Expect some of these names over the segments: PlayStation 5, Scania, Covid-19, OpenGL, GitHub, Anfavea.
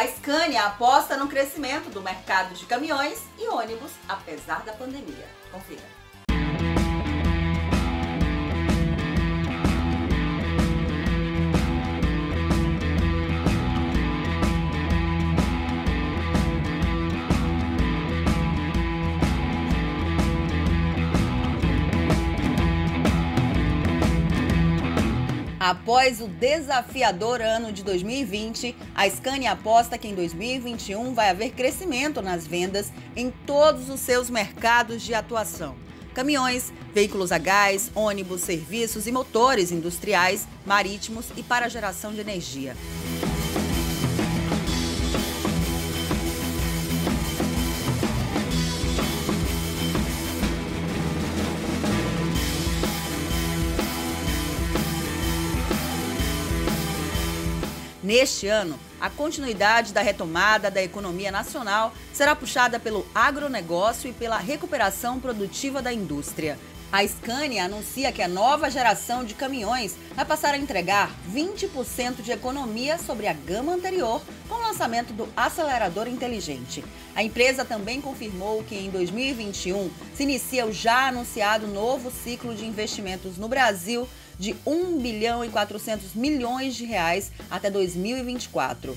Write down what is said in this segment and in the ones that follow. A Scania aposta no crescimento do mercado de caminhões e ônibus, apesar da pandemia. Confira. Após o desafiador ano de 2020, a Scania aposta que em 2021 vai haver crescimento nas vendas em todos os seus mercados de atuação. Caminhões, veículos a gás, ônibus, serviços e motores industriais, marítimos e para a geração de energia. Neste ano, a continuidade da retomada da economia nacional será puxada pelo agronegócio e pela recuperação produtiva da indústria. A Scania anuncia que a nova geração de caminhões vai passar a entregar 20% de economia sobre a gama anterior com o lançamento do acelerador inteligente. A empresa também confirmou que em 2021 se inicia o já anunciado novo ciclo de investimentos no Brasil de R$ 1,4 bilhão até 2024.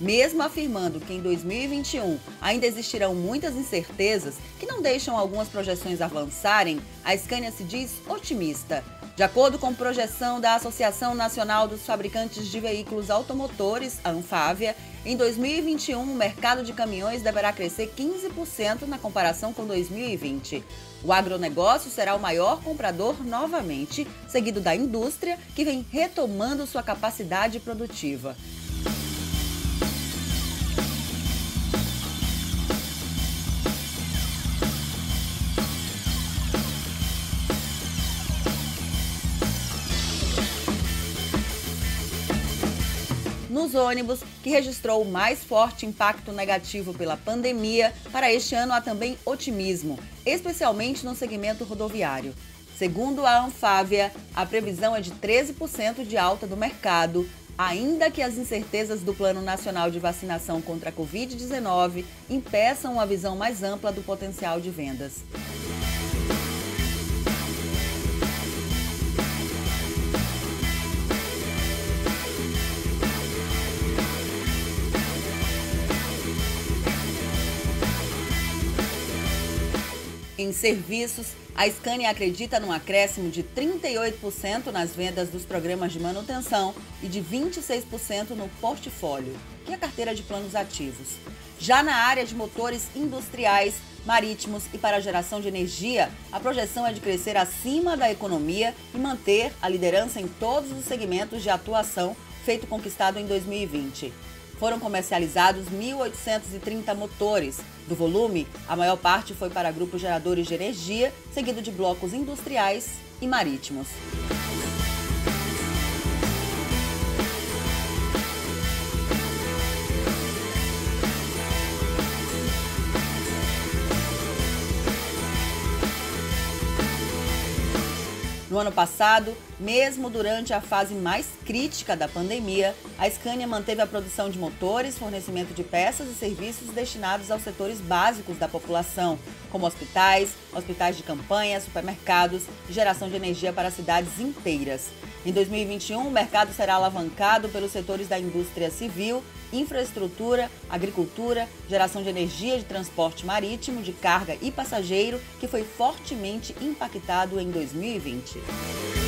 Mesmo afirmando que em 2021 ainda existirão muitas incertezas que não deixam algumas projeções avançarem, a Scania se diz otimista. De acordo com projeção da Associação Nacional dos Fabricantes de Veículos Automotores, a Anfavea, em 2021 o mercado de caminhões deverá crescer 15% na comparação com 2020. O agronegócio será o maior comprador novamente, seguido da indústria, que vem retomando sua capacidade produtiva. Nos ônibus, que registrou o mais forte impacto negativo pela pandemia, para este ano há também otimismo, especialmente no segmento rodoviário. Segundo a Anfavea, a previsão é de 13% de alta do mercado, ainda que as incertezas do Plano Nacional de Vacinação contra a Covid-19 impeçam uma visão mais ampla do potencial de vendas. Em serviços, a Scania acredita num acréscimo de 38% nas vendas dos programas de manutenção e de 26% no portfólio, que é a carteira de planos ativos. Já na área de motores industriais, marítimos e para a geração de energia, a projeção é de crescer acima da economia e manter a liderança em todos os segmentos de atuação, feito conquistado em 2020. Foram comercializados 1.830 motores. Do volume, a maior parte foi para grupos geradores de energia, seguido de blocos industriais e marítimos. No ano passado, mesmo durante a fase mais crítica da pandemia, a Scania manteve a produção de motores, fornecimento de peças e serviços destinados aos setores básicos da população, como hospitais, hospitais de campanha, supermercados e geração de energia para cidades inteiras. Em 2021, o mercado será alavancado pelos setores da indústria civil, infraestrutura, agricultura, geração de energia de transporte marítimo, de carga e passageiro, que foi fortemente impactado em 2020.